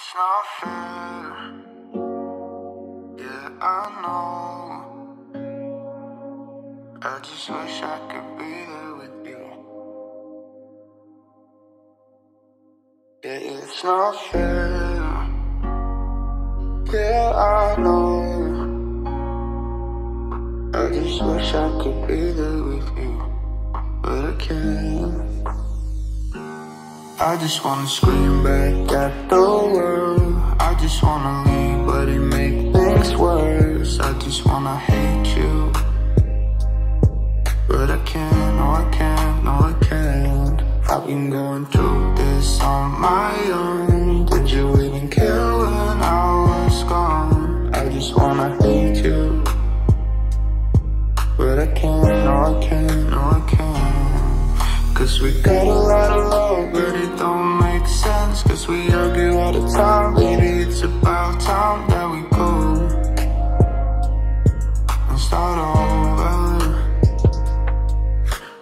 It's not fair, yeah, I know. I just wish I could be there with you. Yeah, it's not fair, yeah, I know. I just wish I could be there with you, but I can't. I just wanna scream back at the world. I just wanna leave, but it makes things worse. I just wanna hate you, but I can't, no I can't, no I can't. I've been going through this on my own. Did you even care when I was gone? I just wanna hate you, but I can't, no I can't, no I can't. Cause we got a lot of love, but it don't make sense. Cause we argue all the time, baby, it's about time that we go and start over.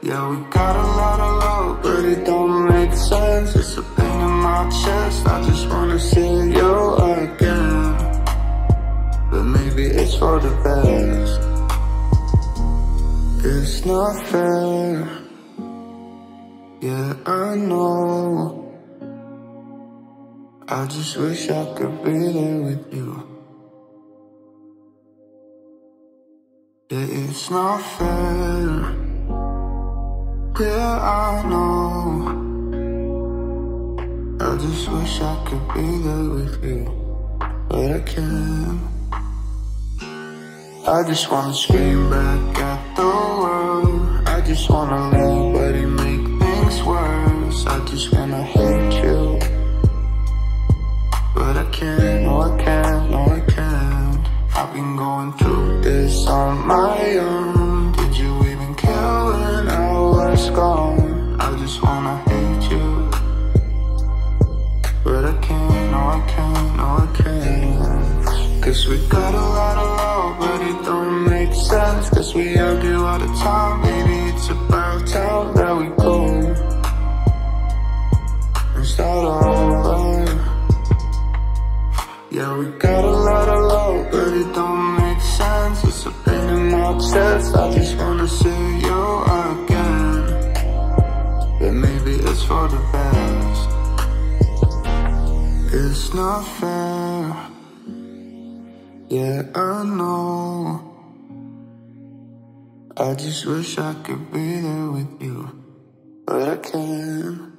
Yeah, we got a lot of love, but it don't make sense. It's a pain in my chest, I just wanna see you again. But maybe it's for the best. It's not fair, yeah, I know. I just wish I could be there with you. Yeah, it's not fair, yeah, I know. I just wish I could be there with you, but I can't. I just wanna scream back at the world. I just wanna leave, but it makes worse. I just wanna hate you, but I can't, no I can't, no I can't. I've been going through this on my own. Did you even care when I was gone? I just wanna hate you, but I can't, no I can't, no I can't. Cause we got a lot of love, but it don't make sense. Cause we argue all the time, baby, it's about time that we go. Yeah, we got a lot of love, but it don't make sense. It's a pain in my chest, I just wanna see you again. But maybe it's for the best. It's not fair, yeah, I know. I just wish I could be there with you, but I can't.